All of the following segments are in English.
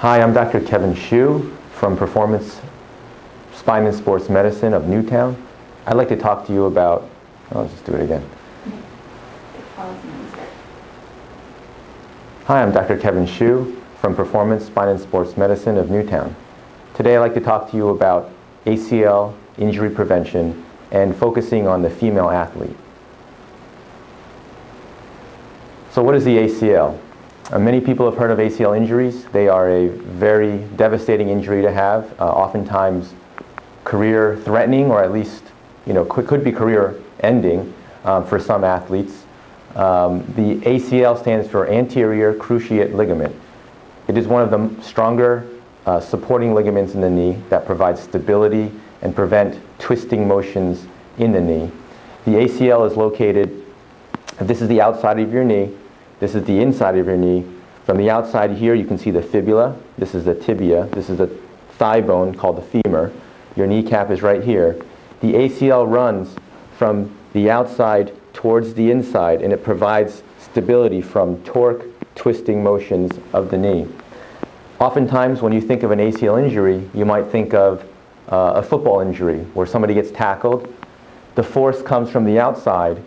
Hi, I'm Dr. Kevin Hsu from Performance Spine and Sports Medicine of Newtown. I'd like to talk to you about, I'll just do it again. Hi, I'm Dr. Kevin Hsu from Performance Spine and Sports Medicine of Newtown. Today I'd like to talk to you about ACL injury prevention and focusing on the female athlete. So what is the ACL? Many people have heard of ACL injuries. They are a very devastating injury to have, oftentimes career-threatening, or at least, you know, could be career-ending for some athletes. The ACL stands for anterior cruciate ligament. It is one of the stronger supporting ligaments in the knee that provides stability and prevent twisting motions in the knee. The ACL is located, this is the outside of your knee, this is the inside of your knee. From the outside here, you can see the fibula. This is the tibia. This is the thigh bone called the femur. Your kneecap is right here. The ACL runs from the outside towards the inside, and it provides stability from torque, twisting motions of the knee. Oftentimes, when you think of an ACL injury, you might think of a football injury where somebody gets tackled. The force comes from the outside.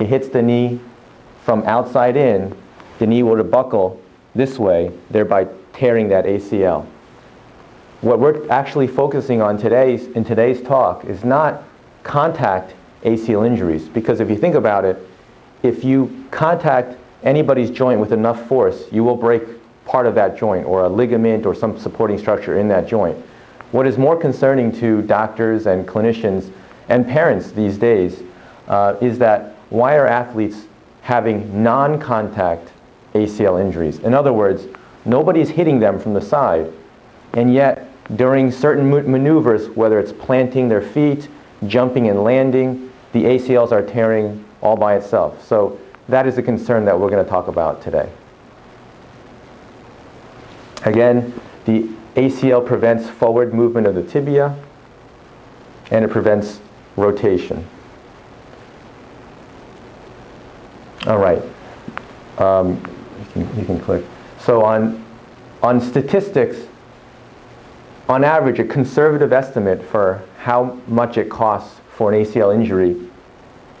It hits the knee from outside in, the knee will buckle this way, thereby tearing that ACL. What we're actually focusing on in today's talk is not contact ACL injuries, because if you think about it, if you contact anybody's joint with enough force, you will break part of that joint or a ligament or some supporting structure in that joint. What is more concerning to doctors and clinicians and parents these days is that why are athletes having non-contact ACL injuries? In other words, nobody's hitting them from the side, and yet during certain maneuvers, whether it's planting their feet, jumping and landing, the ACLs are tearing all by itself. So that is a concern that we're going to talk about today. Again, the ACL prevents forward movement of the tibia, and it prevents rotation. All right, you can click. So on statistics, on average, a conservative estimate for how much it costs for an ACL injury,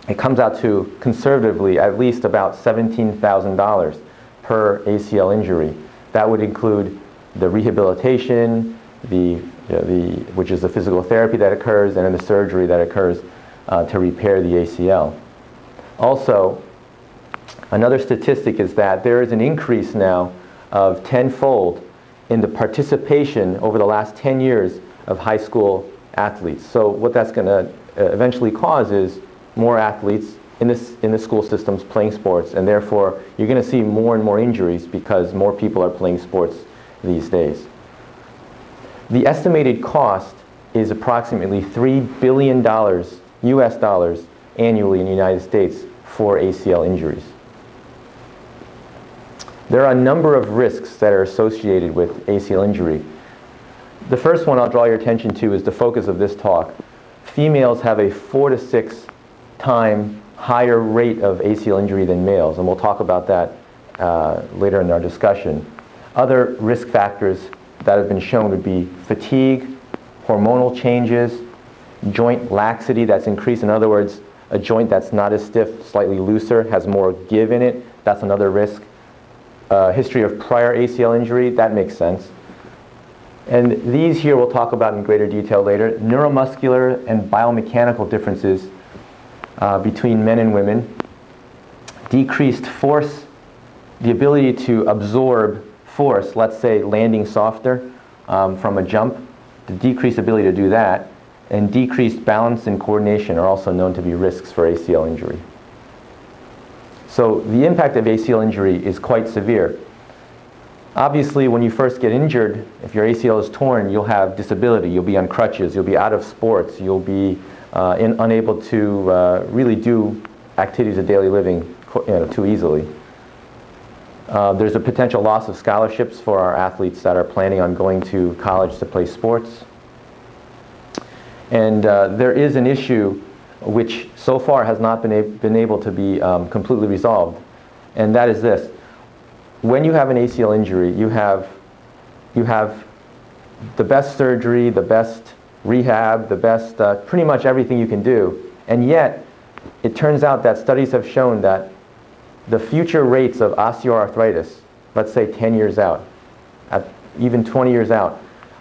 it comes out to conservatively at least about $17,000 per ACL injury. That would include the rehabilitation, which is the physical therapy that occurs, and then the surgery that occurs to repair the ACL. Also, another statistic is that there is an increase now of tenfold in the participation over the last 10 years of high school athletes. So what that's going to eventually cause is more athletes in the school systems playing sports, and therefore you're going to see more and more injuries because more people are playing sports these days. The estimated cost is approximately $3 billion US dollars annually in the United States for ACL injuries. There are a number of risks that are associated with ACL injury. The first one I'll draw your attention to is the focus of this talk. Females have a 4 to 6 times higher rate of ACL injury than males, and we'll talk about that later in our discussion. Other risk factors that have been shown would be fatigue, hormonal changes, joint laxity that's increased. In other words, a joint that's not as stiff, slightly looser, has more give in it. That's another risk. History of prior ACL injury, that makes sense. And these here we'll talk about in greater detail later. Neuromuscular and biomechanical differences between men and women. Decreased force, the ability to absorb force, let's say landing softer from a jump, the decreased ability to do that, and decreased balance and coordination are also known to be risks for ACL injury. So the impact of ACL injury is quite severe. Obviously, when you first get injured, if your ACL is torn, you'll have disability. You'll be on crutches. You'll be out of sports. You'll be unable to really do activities of daily living, too easily. There's a potential loss of scholarships for our athletes that are planning on going to college to play sports. And there is an issue which so far has not been able to be completely resolved. And that is this. When you have an ACL injury, you have you have the best surgery, the best rehab, the best pretty much everything you can do. And yet, it turns out that studies have shown that the future rates of osteoarthritis, let's say 10 years out, even 20 years out,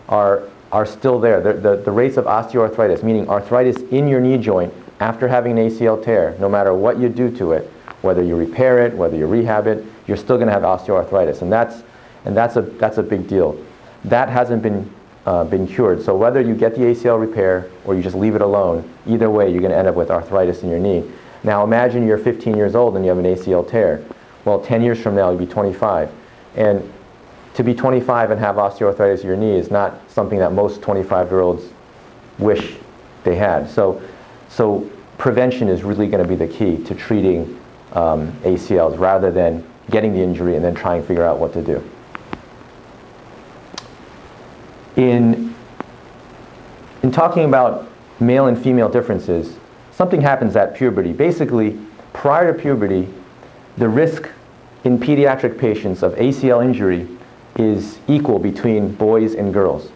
are still there. The rates of osteoarthritis, meaning arthritis in your knee joint after having an ACL tear, no matter what you do to it, whether you repair it, whether you rehab it, you're still going to have osteoarthritis, and that's a big deal. That hasn't been cured. So whether you get the ACL repair or you just leave it alone, either way you're going to end up with arthritis in your knee. Now imagine you're 15 years old and you have an ACL tear. Well, 10 years from now you'll be 25, and to be 25 and have osteoarthritis in your knee is not something that most 25-year-olds wish they had. So prevention is really going to be the key to treating ACLs rather than getting the injury and then trying to figure out what to do. In talking about male and female differences, something happens at puberty. Basically, prior to puberty, the risk in pediatric patients of ACL injury is equal between boys and girls.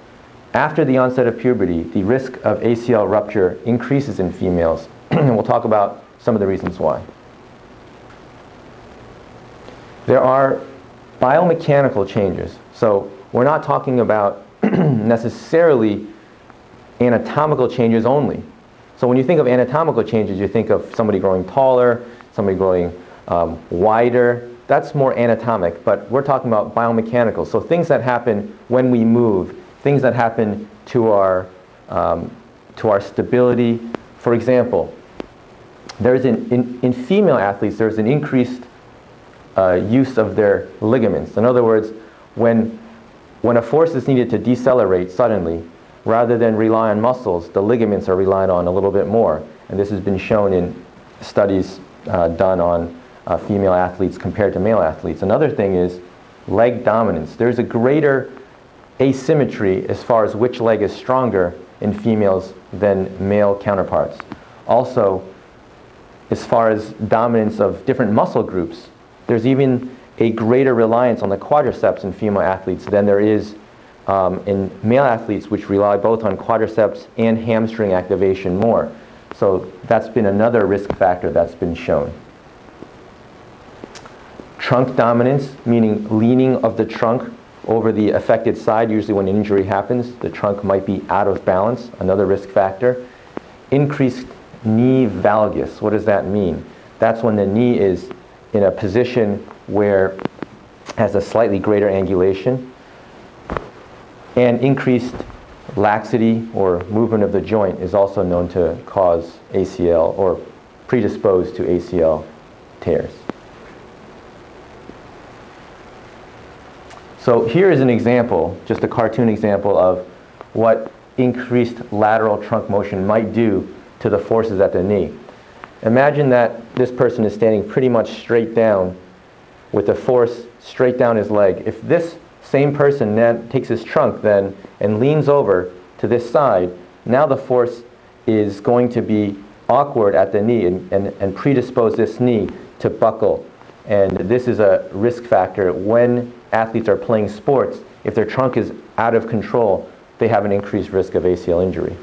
After the onset of puberty, the risk of ACL rupture increases in females, and we'll talk about some of the reasons why. There are biomechanical changes. So we're not talking about necessarily anatomical changes only. So when you think of anatomical changes, you think of somebody growing taller, somebody growing wider. That's more anatomic, but we're talking about biomechanical. So things that happen when we move, things that happen to our stability. For example, there's in female athletes, there's an increased use of their ligaments. In other words, when a force is needed to decelerate suddenly, rather than rely on muscles, the ligaments are relied on a little bit more. And this has been shown in studies done on female athletes compared to male athletes. Another thing is leg dominance. There's a greater asymmetry as far as which leg is stronger in females than male counterparts. Also, as far as dominance of different muscle groups, there's even a greater reliance on the quadriceps in female athletes than there is in male athletes, which rely both on quadriceps and hamstring activation more. So that's been another risk factor that's been shown. Trunk dominance, meaning leaning of the trunk over the affected side. Usually when an injury happens, the trunk might be out of balance, another risk factor. Increased knee valgus, what does that mean? That's when the knee is in a position where it has a slightly greater angulation. And increased laxity or movement of the joint is also known to cause ACL or predispose to ACL tears. So here is an example, just a cartoon example of what increased lateral trunk motion might do to the forces at the knee. Imagine that this person is standing pretty much straight down with the force straight down his leg. If this same person then takes his trunk then and leans over to this side, now the force is going to be awkward at the knee and predispose this knee to buckle. And this is a risk factor when athletes are playing sports. If their trunk is out of control, they have an increased risk of ACL injury.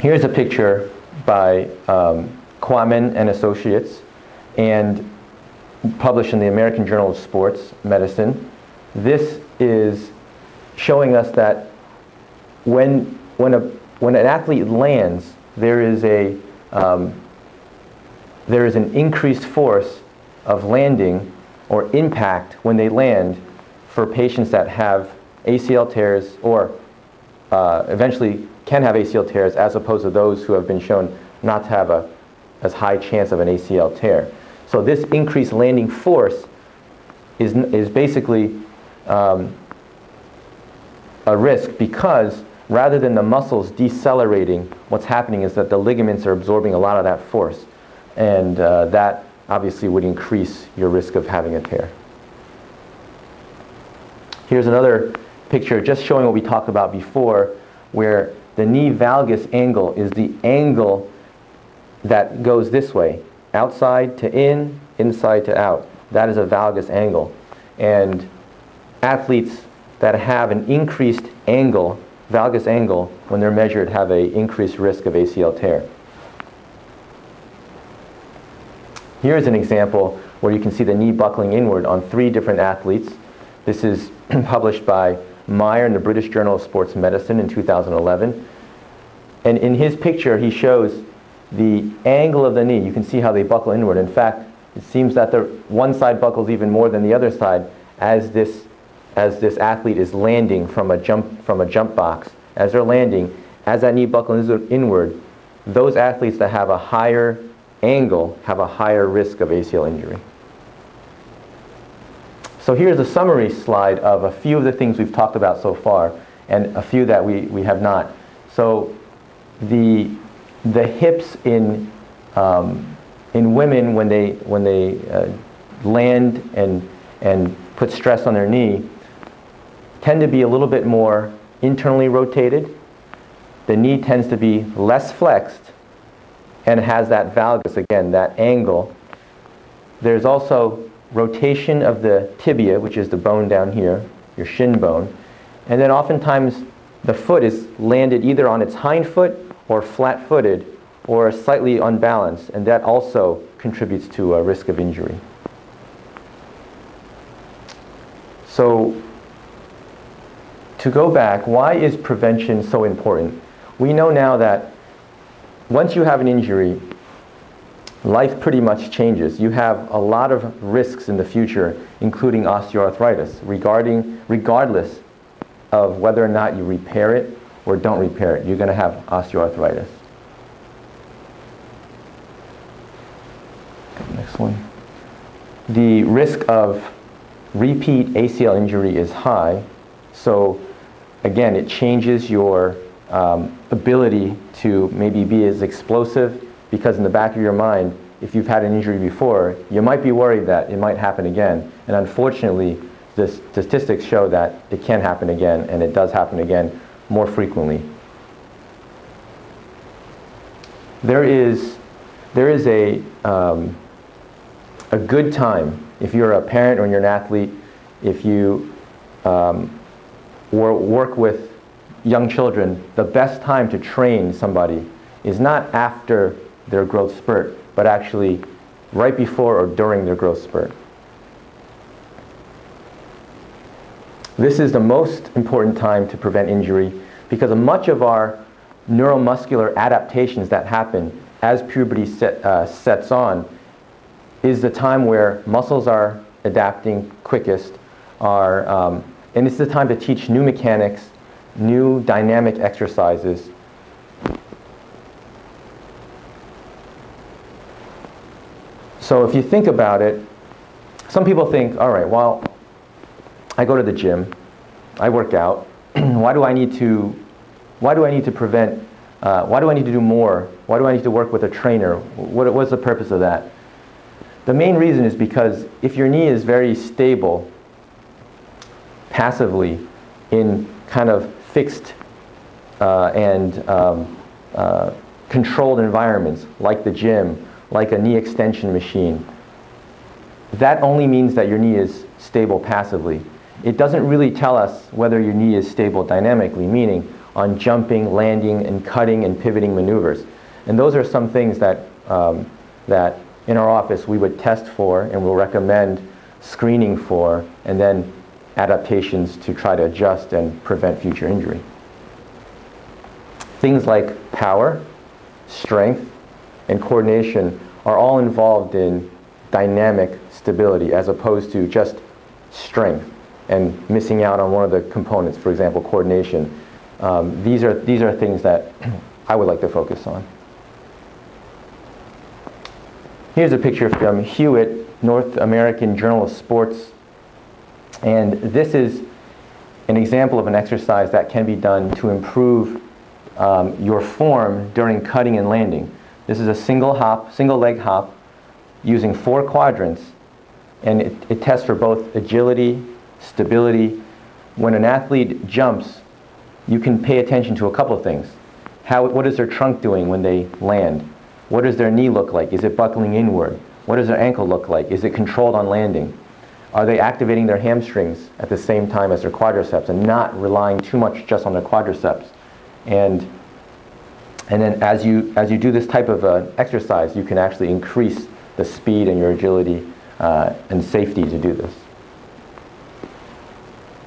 Here's a picture by Kwamen and Associates, and published in the American Journal of Sports Medicine. This is showing us that when an athlete lands, there is an increased force of landing or impact when they land for patients that have ACL tears or eventually can have ACL tears, as opposed to those who have been shown not to have as high chance of an ACL tear. So this increased landing force is basically a risk, because rather than the muscles decelerating, what's happening is that the ligaments are absorbing a lot of that force. And that obviously would increase your risk of having a tear. Here's another picture just showing what we talked about before, where the knee valgus angle is the angle that goes this way, outside to in, inside to out. that is a valgus angle. And athletes that have an increased angle, valgus angle, when they're measured have an increased risk of ACL tear. Here's an example where you can see the knee buckling inward on 3 different athletes. This is published by Meyer in the British Journal of Sports Medicine in 2011. And in his picture, he shows the angle of the knee. You can see how they buckle inward. In fact, it seems that the one side buckles even more than the other side as this athlete is landing from a jump box. As they're landing, as that knee buckles inward, those athletes that have a higher angle have a higher risk of ACL injury. So here's a summary slide of a few of the things we've talked about so far and a few that we have not. So the hips in women when they land and put stress on their knee tend to be a little bit more internally rotated. The knee tends to be less flexed and has that valgus, again, that angle. There's also rotation of the tibia, which is the bone down here, your shin bone. And then oftentimes the foot is landed either on its hind foot or flat-footed or slightly unbalanced, and that also contributes to a risk of injury. So to go back, why is prevention so important? We know now that once you have an injury, life pretty much changes. You have a lot of risks in the future, including osteoarthritis, regardless of whether or not you repair it or don't repair it. You're going to have osteoarthritis. Next one. The risk of repeat ACL injury is high. So again, it changes your ability to maybe be as explosive, because in the back of your mind, if you've had an injury before, you might be worried that it might happen again. And unfortunately, the statistics show that it can happen again, and it does happen again more frequently. There is a good time, if you're a parent or you're an athlete, if you work with young children, the best time to train somebody is not after their growth spurt, but actually right before or during their growth spurt. This is the most important time to prevent injury, because much of our neuromuscular adaptations that happen as puberty sets on is the time where muscles are adapting quickest, and it's the time to teach new mechanics, new dynamic exercises. So if you think about it, some people think, all right, well, I go to the gym, I work out. Why do I need to do more? Why do I need to work with a trainer? What's the purpose of that? The main reason is because if your knee is very stable, passively, in kind of fixed and controlled environments, like the gym, like a knee extension machine, that only means that your knee is stable passively. It doesn't really tell us whether your knee is stable dynamically, meaning on jumping, landing, and cutting and pivoting maneuvers. And those are some things that, that in our office we would test for and we'll recommend screening for, and then adaptations to try to adjust and prevent future injury. Things like power, strength, and coordination are all involved in dynamic stability as opposed to just strength and missing out on one of the components, for example, coordination. These are things that I would like to focus on. Here's a picture from Hewitt, North American Journal of Sports. And this is an example of an exercise that can be done to improve your form during cutting and landing. This is a single leg hop using 4 quadrants, and it tests for both agility, stability. When an athlete jumps, you can pay attention to a couple of things. What is their trunk doing when they land? What does their knee look like? Is it buckling inward? What does their ankle look like? Is it controlled on landing? Are they activating their hamstrings at the same time as their quadriceps and not relying too much just on their quadriceps? And then as you do this type of exercise, you can actually increase the speed and your agility and safety to do this.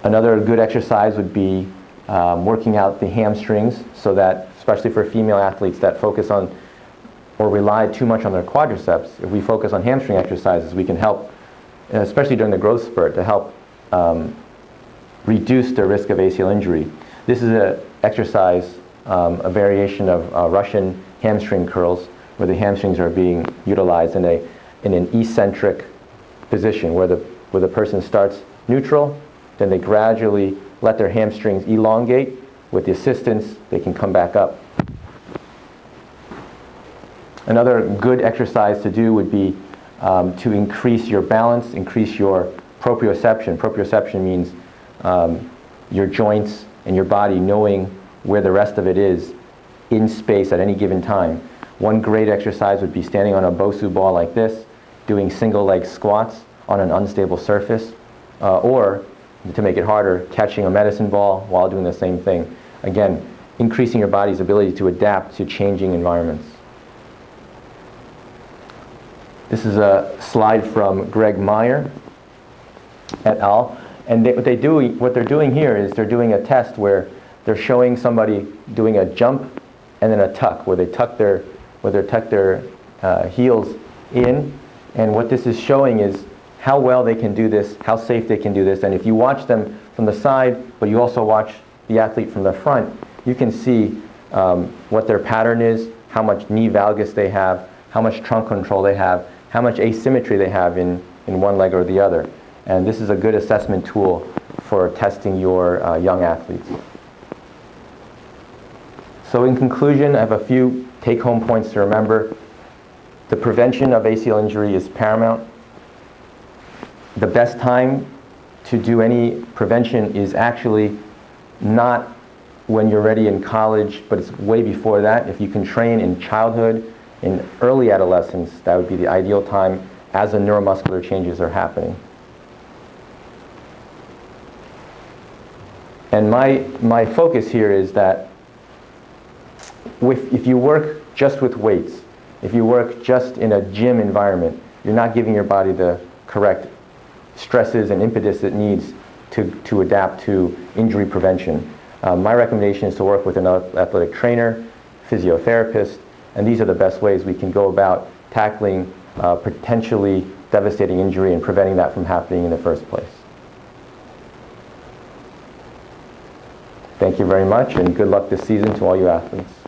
Another good exercise would be working out the hamstrings so that, especially for female athletes that focus on or rely too much on their quadriceps, if we focus on hamstring exercises, we can help, especially during the growth spurt, to help reduce the risk of ACL injury. This is an exercise, a variation of Russian hamstring curls, where the hamstrings are being utilized in an eccentric position, where the person starts neutral, then they gradually let their hamstrings elongate. With the assistance, they can come back up. Another good exercise to do would be to increase your balance, increase your proprioception. Proprioception means your joints and your body knowing where the rest of it is in space at any given time. One great exercise would be standing on a BOSU ball like this, doing single leg squats on an unstable surface, or, to make it harder, catching a medicine ball while doing the same thing. Again, increasing your body's ability to adapt to changing environments. This is a slide from Greg Meyer et al. And what they're doing here is they're doing a test where they're showing somebody doing a jump and then a tuck, where they tuck their heels in. And what this is showing is how well they can do this, how safe they can do this. And if you watch them from the side, but you also watch the athlete from the front, you can see what their pattern is, how much knee valgus they have, how much trunk control they have, how much asymmetry they have in one leg or the other. And this is a good assessment tool for testing your young athletes. So in conclusion, I have a few take-home points to remember. The prevention of ACL injury is paramount. The best time to do any prevention is actually not when you're ready in college, but it's way before that. If you can train in childhood, in early adolescence, that would be the ideal time as the neuromuscular changes are happening. And my focus here is that if you work just with weights, if you work just in a gym environment, you're not giving your body the correct stresses and impetus it needs to adapt to injury prevention. My recommendation is to work with an athletic trainer, physiotherapist, and these are the best ways we can go about tackling potentially devastating injury and preventing that from happening in the first place. Thank you very much, and good luck this season to all you athletes.